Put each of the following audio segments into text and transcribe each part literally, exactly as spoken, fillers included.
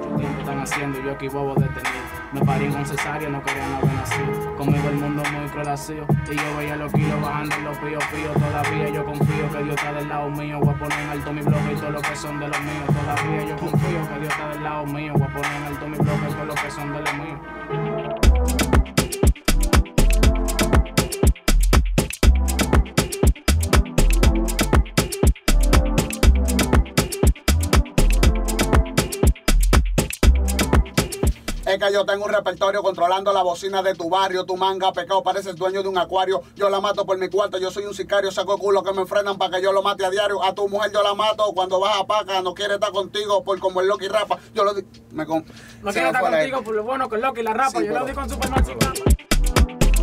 ¿Qué tiempo están haciendo? Yo aquí bobo detenido. Me parí con cesárea, no querían haber nacido. Conmigo el mundo muy cruel ha sido. Y yo veía los kilos bajando los píos píos. Todavía yo confío que Dios está del lado mío. Voy a poner en alto mi bloque y todo lo que son de los míos. Todavía yo confío que Dios está del lado mío. Voy a poner en alto mi bloque y todo lo que son de los míos. Es que yo tengo un repertorio controlando la bocina de tu barrio. Tu manga pecado, pareces dueño de un acuario. Yo la mato por mi cuarto, yo soy un sicario. Saco culo que me frenan para que yo lo mate a diario. A tu mujer yo la mato cuando vas a paca. No quiere estar contigo por como el Loki rapa. Yo lo di... Me con... No quiere estar contigo él. Por lo bueno que el Loki la rapa. Sí, yo pero... lo di con Superman sin capa.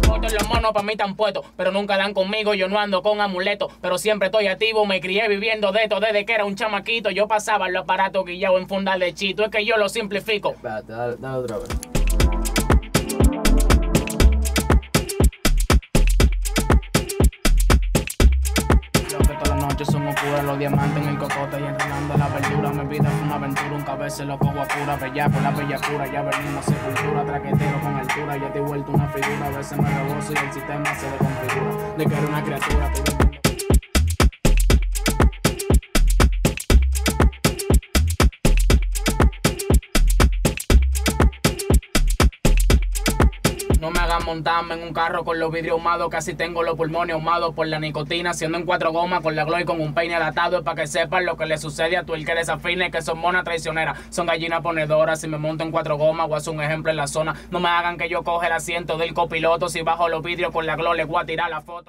Todos los monos para mí están puestos, pero nunca dan conmigo, yo no ando con amuletos. Pero siempre estoy activo, me crié viviendo de esto desde que era un chamaquito. Yo pasaba los aparatos guillao en fundal de chito, es que yo lo simplifico. Espérate, dale, dale otra vez. Yo somos puros los diamantes en el cocote y entrenando la verdura. Mi vida fue una aventura, un cabeza loco guapura, bella por la bellacura. Ya venimos sin cultura, traquetero con altura. Ya te he vuelto una figura, a veces me rebozo y el sistema se desconfigura. De que era una criatura, pero... No me hagan montarme en un carro con los vidrios ahumados. Casi tengo los pulmones ahumados por la nicotina. Siendo en cuatro gomas con la glow y con un peine atado. Es para que sepan lo que le sucede a tu el que desafine. Que son monas traicioneras, son gallinas ponedoras. Si me monto en cuatro gomas, voy a hacer un ejemplo en la zona. No me hagan que yo coge el asiento del copiloto. Si bajo los vidrios con la glow, les voy a tirar la foto.